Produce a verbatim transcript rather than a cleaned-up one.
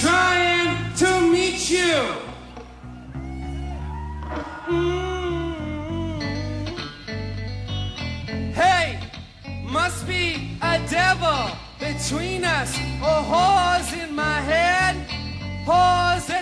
trying to meet you. Mm-hmm. Hey, must be a devil between us, or whores in my head, whores in